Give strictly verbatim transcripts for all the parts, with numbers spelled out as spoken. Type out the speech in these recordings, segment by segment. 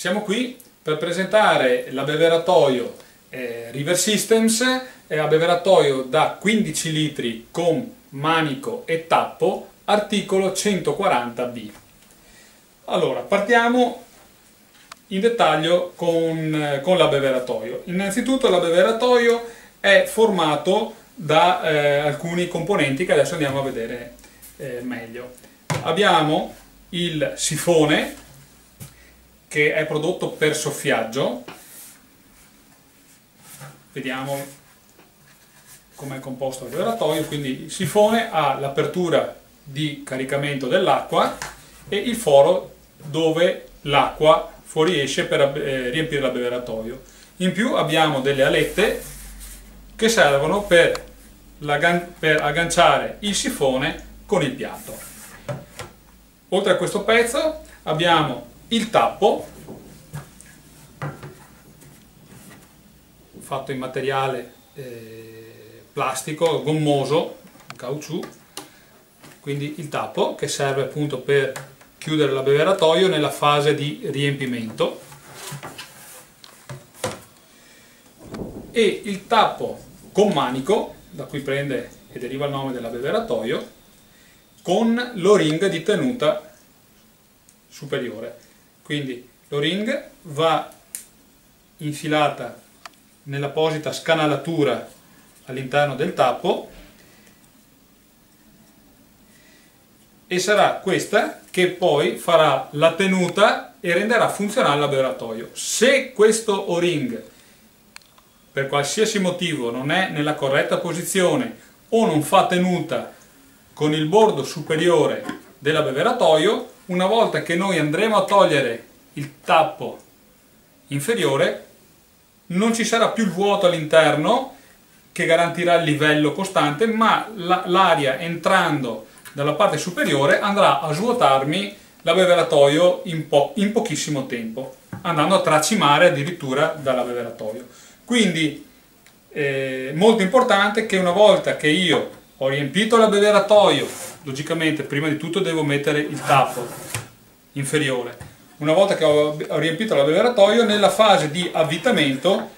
Siamo qui per presentare l'abbeveratoio eh, River Systems, eh, abbeveratoio da quindici litri con manico e tappo, articolo centoquaranta B. Allora, partiamo in dettaglio con, eh, con l'abbeveratoio. Innanzitutto l'abbeveratoio è formato da eh, alcuni componenti che adesso andiamo a vedere eh, meglio. Abbiamo il sifone, che è prodotto per soffiaggio. Vediamo com'è composto l'abbeveratoio. Quindi il sifone ha l'apertura di caricamento dell'acqua e il foro dove l'acqua fuoriesce per riempire l'abbeveratoio. In più abbiamo delle alette che servono per, per agganciare il sifone con il piatto. Oltre a questo pezzo abbiamo il tappo, fatto in materiale eh, plastico, gommoso, caucciù, quindi il tappo che serve appunto per chiudere l'abbeveratoio nella fase di riempimento. E il tappo con manico, da cui prende e deriva il nome dell'abbeveratoio, con l'o-ring di tenuta superiore. Quindi l'o-ring va infilata nell'apposita scanalatura all'interno del tappo e sarà questa che poi farà la tenuta e renderà funzionale l'abbeveratoio. Se questo o-ring per qualsiasi motivo non è nella corretta posizione o non fa tenuta con il bordo superiore dell'abbeveratoio, una volta che noi andremo a togliere il tappo inferiore non ci sarà più il vuoto all'interno che garantirà il livello costante, ma l'aria entrando dalla parte superiore andrà a svuotarmi l'abbeveratoio in, po in pochissimo tempo, andando a tracimare addirittura dall'abbeveratoio. Quindi è molto importante che una volta che io ho riempito l'abbeveratoio, logicamente prima di tutto devo mettere il tappo inferiore. Una volta che ho riempito l'abbeveratoio, nella fase di avvitamento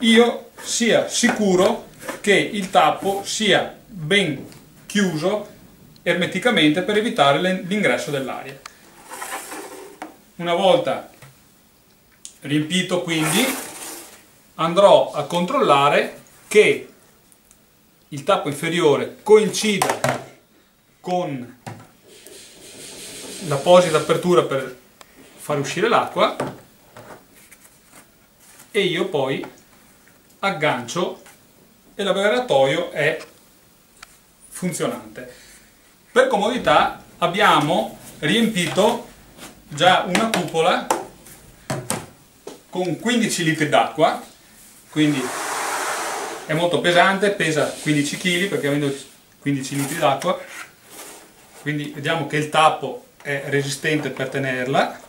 io sia sicuro che il tappo sia ben chiuso ermeticamente per evitare l'ingresso dell'aria. Una volta riempito, quindi andrò a controllare che il tappo inferiore coincida con l'apposita apertura per far uscire l'acqua e io poi aggancio e l'abbeveratoio è funzionante. Per comodità abbiamo riempito già una cupola con quindici litri d'acqua, quindi è molto pesante, pesa quindici chili perché avendo quindici litri d'acqua, quindi vediamo che il tappo è resistente per tenerla.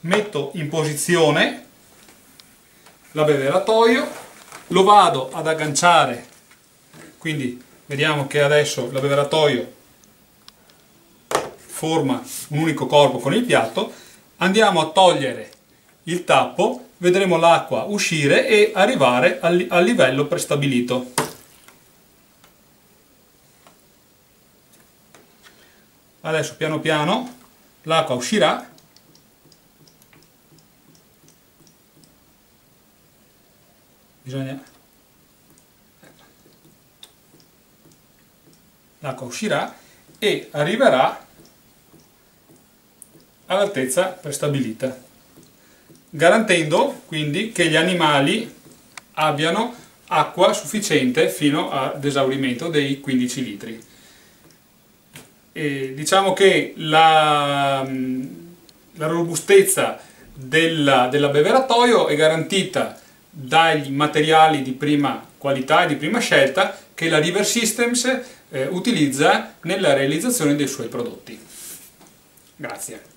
Metto in posizione l'abbeveratoio, lo vado ad agganciare, quindi vediamo che adesso l'abbeveratoio forma un unico corpo con il piatto. Andiamo a togliere il tappo, vedremo l'acqua uscire e arrivare al livello prestabilito. Adesso piano piano l'acqua uscirà bisogna l'acqua uscirà e arriverà all'altezza prestabilita, garantendo quindi che gli animali abbiano acqua sufficiente fino ad esaurimento dei quindici litri. E diciamo che la, la robustezza dell'abbeveratoio dell è garantita dagli materiali di prima qualità e di prima scelta che la River Systems eh, utilizza nella realizzazione dei suoi prodotti. Grazie.